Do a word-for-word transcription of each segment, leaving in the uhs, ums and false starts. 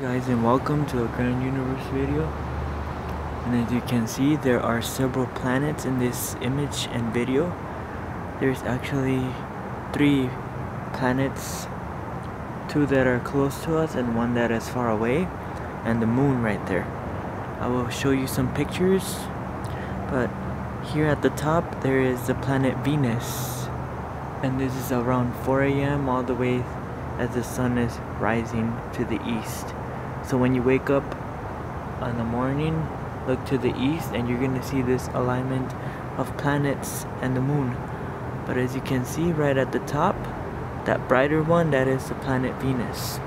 guys, and welcome to a grand universe video. And as you can see, there are several planets in this image and video. There's actually three planets, two that are close to us and one that is far away, and the moon right there. I will show you some pictures, but here at the top there is the planet Venus, and this is around four A M all the way as the sun is rising to the east. So when you wake up in the morning, look to the east and you're gonna see this alignment of planets and the moon. But as you can see right at the top, that brighter one, that is the planet Venus.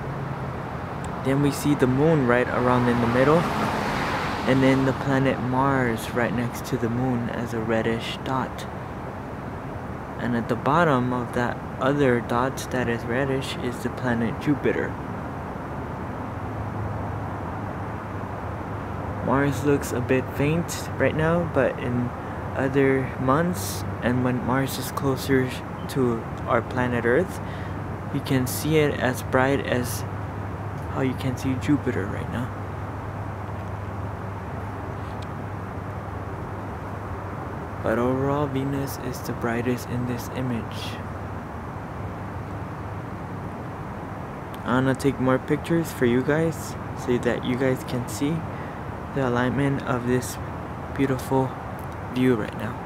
Then we see the moon right around in the middle, and then the planet Mars right next to the moon as a reddish dot. And at the bottom of that other dot that is reddish is the planet Jupiter. Mars looks a bit faint right now, but in other months and when Mars is closer to our planet Earth, you can see it as bright as how you can see Jupiter right now. But overall, Venus is the brightest in this image. I'm gonna take more pictures for you guys so that you guys can see the alignment of this beautiful view right now.